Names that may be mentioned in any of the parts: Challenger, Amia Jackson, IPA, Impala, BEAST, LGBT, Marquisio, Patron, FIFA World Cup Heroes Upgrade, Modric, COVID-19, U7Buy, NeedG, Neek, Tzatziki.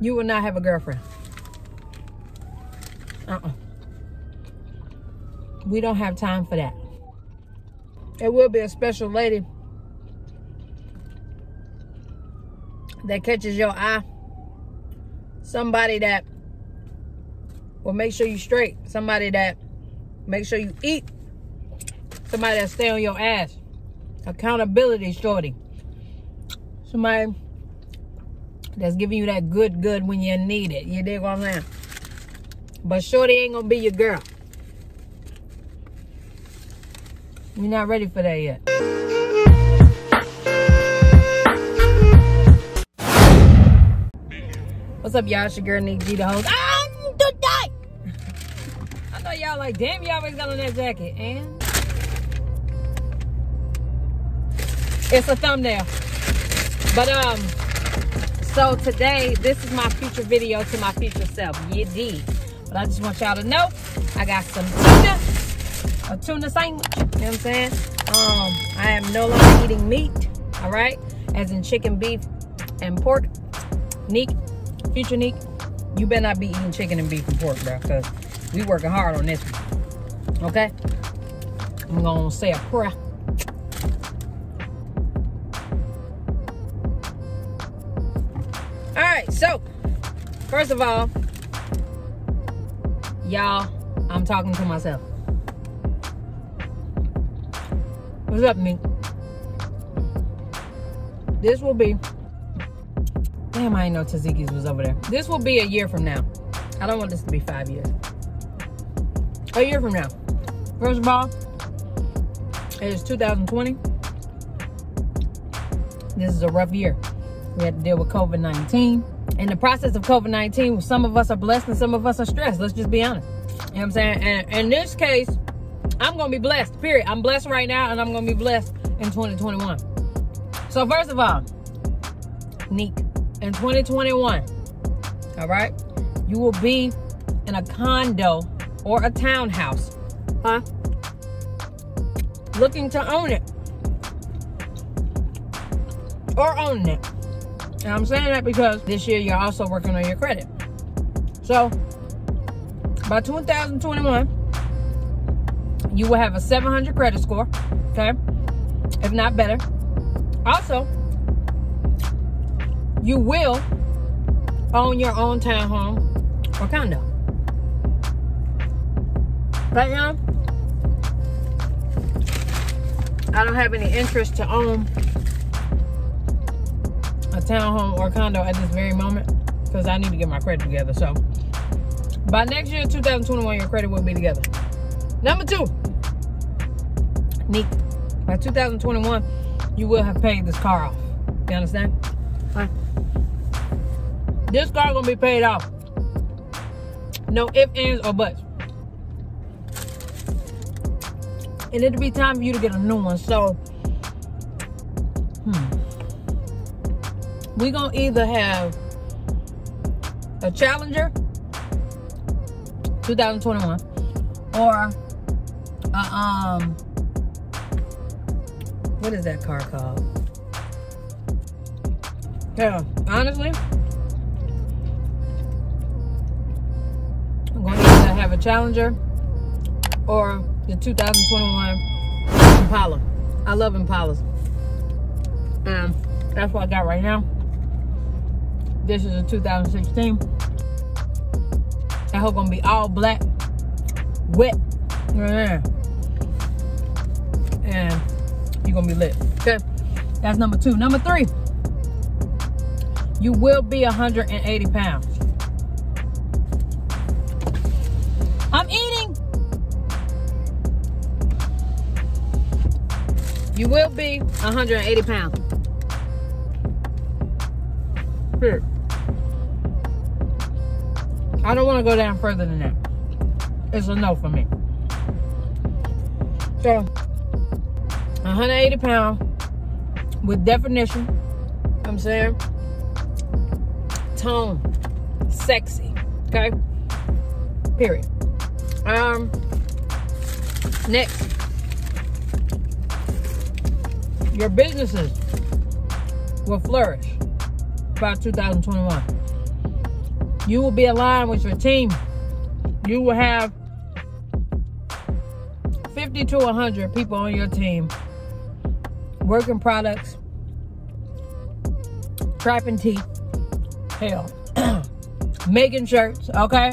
You will not have a girlfriend. We don't have time for that. It will be a special lady that catches your eye. Somebody that will make sure you straight. Somebody that makes sure you eat. Somebody that stay on your ass. Accountability, shorty. Somebody that's giving you that good when you need it. You dig what I'm saying? But shorty ain't gonna be your girl. You're not ready for that yet. What's up, y'all? It's your girl, NeedG, the host. I'm today! I know y'all like, damn, you always got on that jacket. And it's a thumbnail. But, so today, this is my future video to my future self. You did. But I just want y'all to know, I got some tuna. A tuna sandwich, you know what I'm saying? I am no longer eating meat, all right? As in chicken, beef, and pork. Neek, future Neek, you better not be eating chicken and beef and pork, bro, because we working hard on this one, okay? I'm gonna say a prayer. All right, so, first of all, y'all, I'm talking to myself. What's up, me? This will be... Damn, I didn't know Tzatziki's was over there. This will be a year from now. I don't want this to be 5 years. A year from now. First of all, it is 2020. This is a rough year. We had to deal with COVID-19. In the process of COVID-19, some of us are blessed and some of us are stressed. Let's just be honest. You know what I'm saying? And in this case... I'm going to be blessed, period. I'm blessed right now, and I'm going to be blessed in 2021. So, first of all, Neek, in 2021, all right, you will be in a condo or a townhouse, huh? Looking to own it. Or owning it. And I'm saying that because this year you're also working on your credit. So, by 2021... you will have a 700 credit score, okay? If not better. Also, you will own your own townhome or condo. Right now, I don't have any interest to own a townhome or condo at this very moment because I need to get my credit together. So, by next year, 2021, your credit will be together. Number two. Neek, by 2021, you will have paid this car off. You understand? Huh? This car gonna be paid off. No ifs, ands, or buts. And it'll be time for you to get a new one. So, we're gonna either have a Challenger, 2021, or what is that car called? Yeah, honestly, I'm going to have a Challenger or the 2021 Impala. I love Impalas. That's what I got right now. This is a 2016. That hoe gonna be all black, wet, and you're gonna be lit. Okay, that's number two. Number three, you will be 180 pounds. I'm eating. You will be 180 pounds. Here. I don't want to go down further than that. It's a no for me. So, 180 pounds with definition, you know what I'm saying? Tone, sexy, okay? Period. Next, your businesses will flourish by 2021. You will be aligned with your team. You will have 50 to 100 people on your team working products, trapping teeth, hell, making shirts, okay?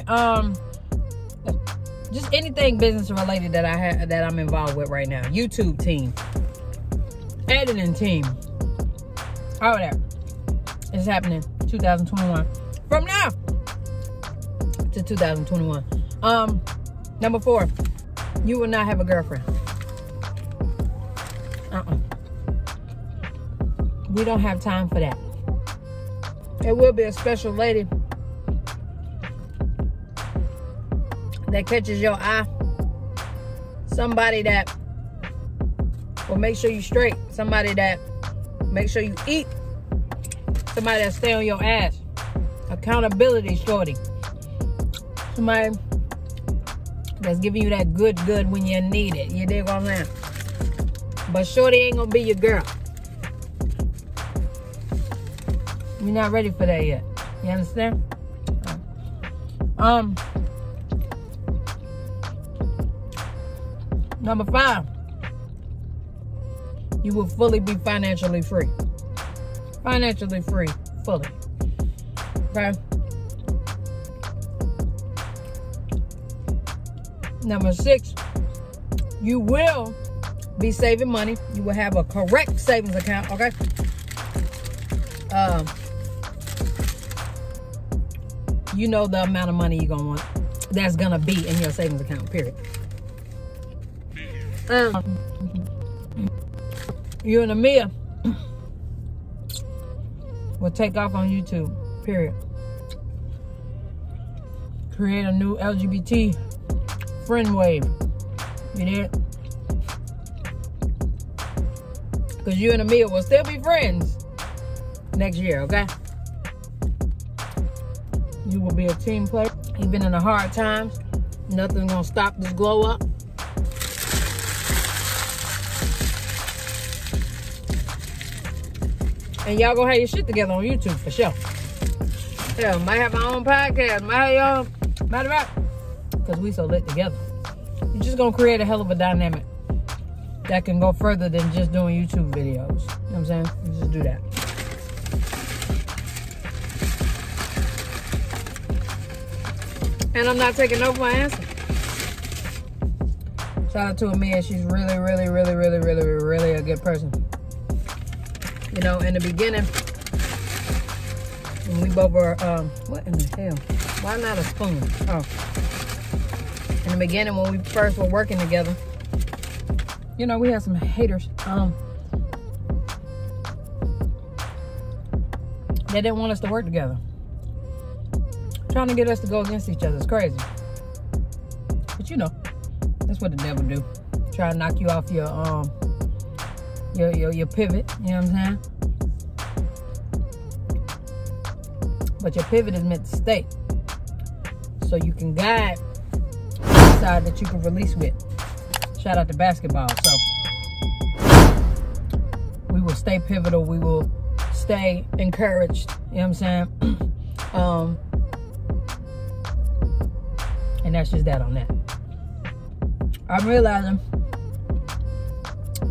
Just anything business related that I have, that I'm involved with right now. YouTube team, editing team, all that is happening 2021. From now to 2021. Number 4, you will not have a girlfriend. We don't have time for that. It will be a special lady that catches your eye. Somebody that will make sure you straight. Somebody that make sure you eat. Somebody that stay on your ass. Accountability, shorty. Somebody that's giving you that good when you need it. You dig what I'm saying? But shorty ain't gonna be your girl. You're not ready for that yet. You understand? Number 5. You will fully be financially free. Financially free. Fully. Okay? Number 6, you will be saving money. You will have a correct savings account, okay? You know the amount of money you're gonna want, that's gonna be in your savings account, period. You and Amia will take off on YouTube, period. Create a new LGBT friend wave. You did? Because you and Amia will still be friends next year, okay? You will be a team player. Even in the hard times, nothing's gonna stop this glow up. And y'all gonna have your shit together on YouTube for sure. Yeah, might have my own podcast, might have your own, matter of fact, because we so lit together. You're just gonna create a hell of a dynamic that can go further than just doing YouTube videos. You know what I'm saying? You just do that. And I'm not taking no for my answer. Shout out to Amia. She's really a good person. You know, in the beginning, when we both were, what in the hell? Why not a spoon? Oh. In the beginning, when we first were working together, you know, we had some haters. They didn't want us to work together. Trying to get us to go against each other is crazy. But you know, that's what the devil do. Try to knock you off your pivot. You know what I'm saying? But your pivot is meant to stay, so you can guide side that you can release with. Shout out to basketball. So we will stay pivotal, we will stay encouraged, you know what I'm saying? And that's just that on that. I'm realizing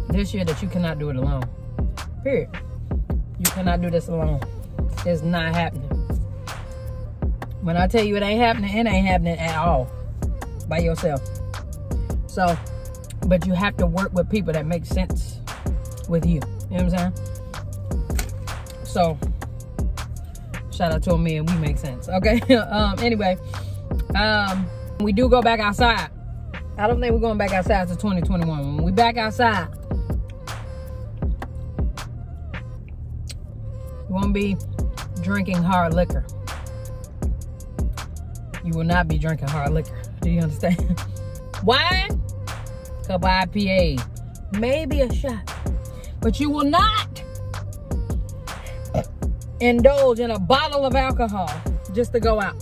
this year that you cannot do it alone, period. You cannot do this alone. It's not happening. When I tell you it ain't happening at all by yourself. So, but you have to work with people that make sense with you. You know what I'm saying? So, shout out to me and we make sense. Okay? Anyway, we do go back outside. I don't think we're going back outside to 2021. When we back outside, you won't be drinking hard liquor. You will not be drinking hard liquor. Do you understand? Wine, cup of IPA, maybe a shot. But you will not indulge in a bottle of alcohol just to go out.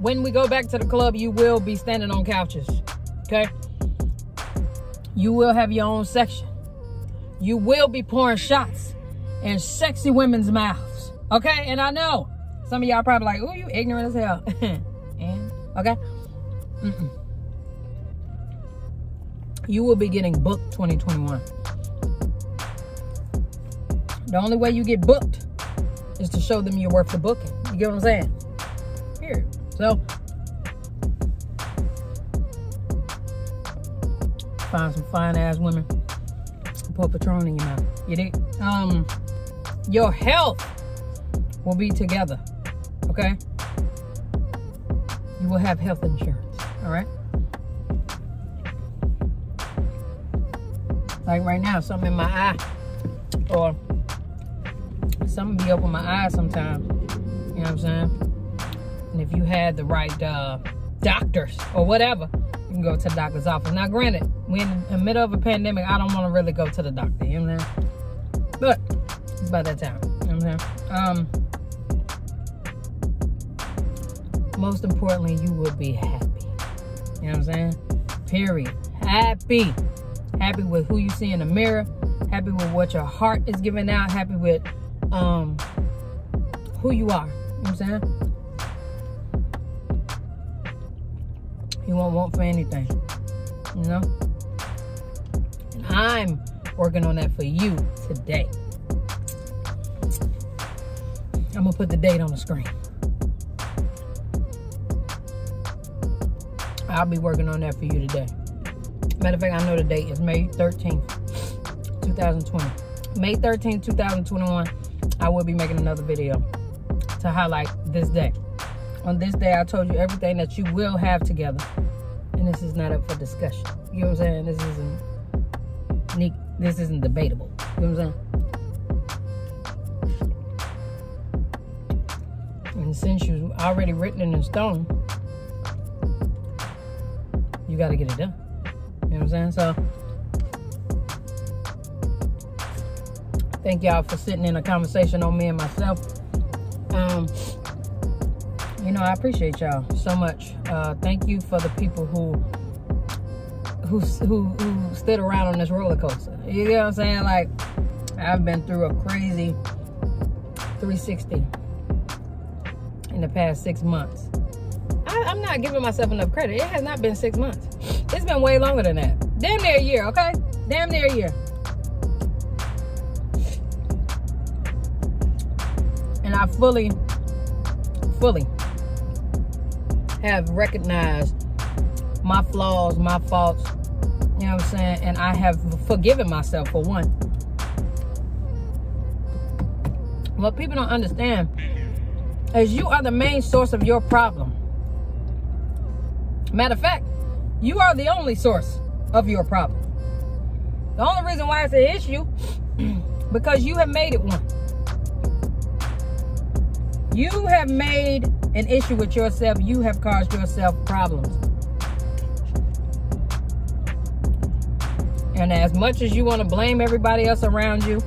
When we go back to the club, you will be standing on couches, okay? You will have your own section. You will be pouring shots in sexy women's mouths, okay? And I know Some of y'all probably like, "Ooh, you ignorant as hell." And okay, you will be getting booked 2021. The only way you get booked is to show them you're worth the booking. You get what I'm saying? Period. So find some fine ass women. Put Patron in your mouth. You dig? Your health will be together. Okay? You will have health insurance. Alright? Like right now, something in my eye. Or something be up in my eye sometimes. You know what I'm saying? And if you had the right doctors or whatever, you can go to the doctor's office. Now granted, we're in the middle of a pandemic, I don't want to really go to the doctor, you know what I'm saying? But it's about that time, you know what I'm saying? Most importantly, you will be happy. You know what I'm saying? Period. Happy. Happy with who you see in the mirror. Happy with what your heart is giving out. Happy with who you are. You know what I'm saying? You won't want for anything. You know? And I'm working on that for you today. I'm going to put the date on the screen. I'll be working on that for you today. Matter of fact, I know the date is May 13th, 2020. May 13th, 2021, I will be making another video to highlight this day. On this day, I told you everything that you will have together. And this is not up for discussion. You know what I'm saying? This isn't debatable. You know what I'm saying? And since you've already written it in stone, you got to get it done. You know what I'm saying? So, thank y'all for sitting in a conversation on me and myself. You know, I appreciate y'all so much. Thank you for the people who stood around on this roller coaster. You know what I'm saying? Like, I've been through a crazy 360 in the past 6 months. I'm not giving myself enough credit. It has not been 6 months. It's been way longer than that. Damn near a year, okay? Damn near a year. And I fully have recognized my flaws, my faults, you know what I'm saying? And I have forgiven myself, for one. What people don't understand is you are the main source of your problem. Matter of fact, you are the only source of your problem. The only reason why it's an issue because you have made it one. You have made an issue with yourself. You have caused yourself problems. And as much as you want to blame everybody else around you,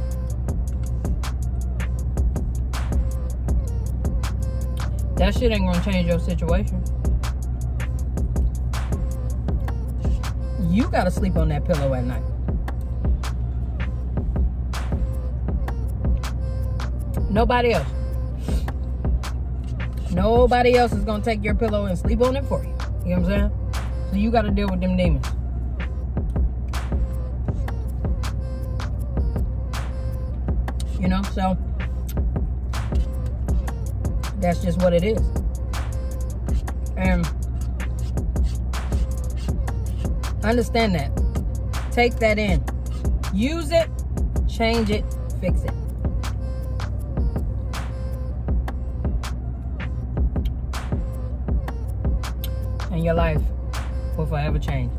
that shit ain't gonna change your situation. You gotta sleep on that pillow at night. Nobody else. Nobody else is gonna take your pillow and sleep on it for you. You know what I'm saying? So you gotta deal with them demons. You know, so that's just what it is. And understand that. Take that in. Use it, change it, fix it. And your life will forever change.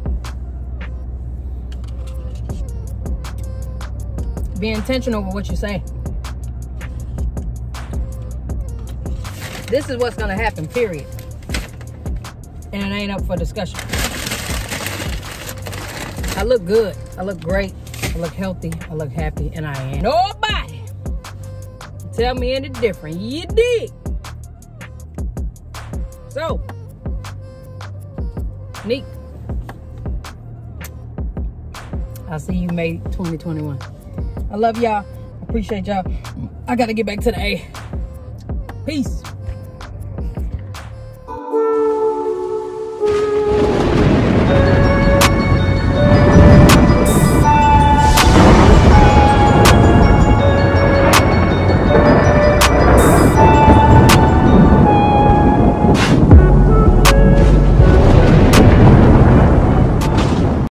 Be intentional with what you say. This is what's gonna happen, period. And it ain't up for discussion. I look good, I look great, I look healthy, I look happy, and I am. Nobody tell me any different. You dig? So, Neek, I'll see you May 2021. I love y'all. Appreciate y'all. I gotta get back to the A. Peace.